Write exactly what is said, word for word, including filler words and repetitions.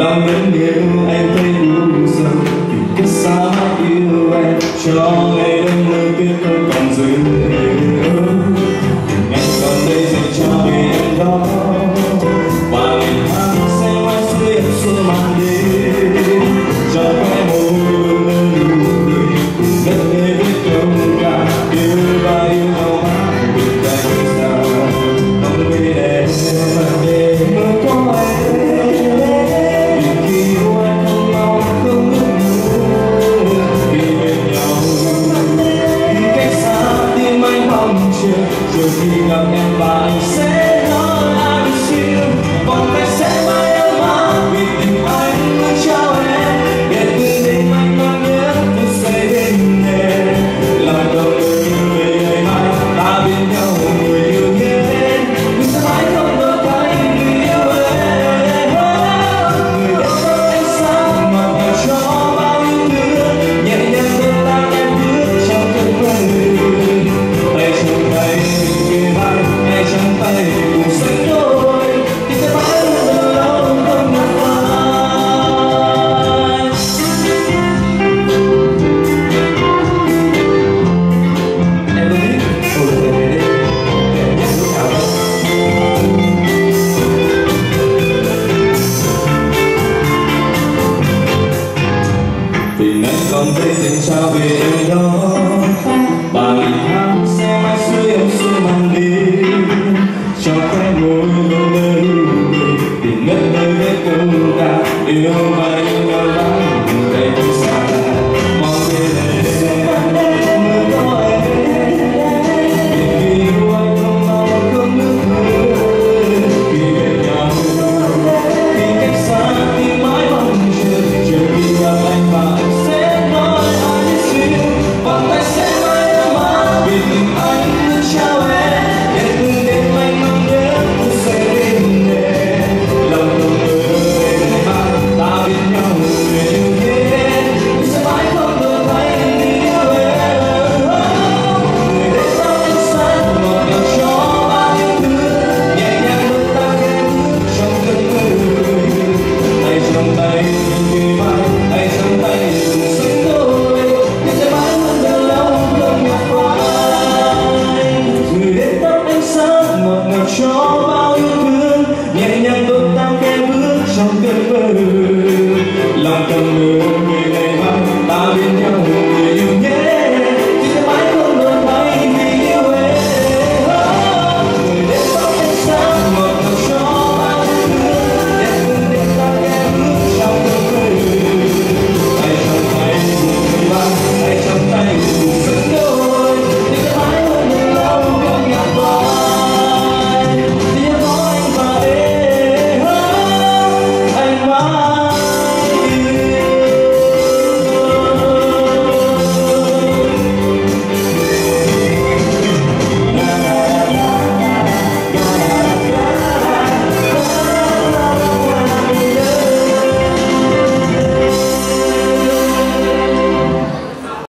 Làm những điều em thấy buồn dần, vì cái xa yêu em cho ngày đêm nơi kia không còn dư nữa. Tình em còn đây dành cho em đó, và ngày tháng sẽ mãi xuyên xuôi mang đi cho cái môi luôn nơi đủ người đất nơi biết công cả yêu và yêu nhau mãi bên cạnh sao không biết em để mơ có anh. Rồi khi gặp em và anh sẽ nói I miss you, vòng tay sẽ mãi ấm áp vì tình anh luôn trao em. Để từ đêm anh còn nhớ tôi sẽ đến em, làm đầu đời như về ngày mai ta bên nhau người yêu nhé. Mình sẽ mãi không đôi tay người yêu em, người đã cho em sáng mà phải cho bao nhiêu thứ nhẹ nhàng bên ta em bước trong cơn quen người tay trong tay. Trong tay cùng sánh đôi thì sẽ mãi luôn đâu không ngừng phai. Em biết cô đơn này đây để nhắc lúc nào đó. Tình anh còn đây dành trao về em đó, và ngày tháng sẽ mãi suy em suy mang đi. Cho cái môi luôn nơi đủ người tìm ngất nơi hết công ta yêu và yêu nhau lắm từ đây đi xa. Mong về đây mưa có em, vì yêu anh không mau không nước mưa. Khi bên nhau khi cách xa thì mãi mong chờ, chờ khi gặp anh và anh sẽ nói I miss you, và anh sẽ mãi ấm áp vì tình anh luôn trao em. Để từng đêm anh mong cho bao yêu thương nhẹ nhàng đôi ta khẽ bước trong cơn mơ lòng cầm mơ.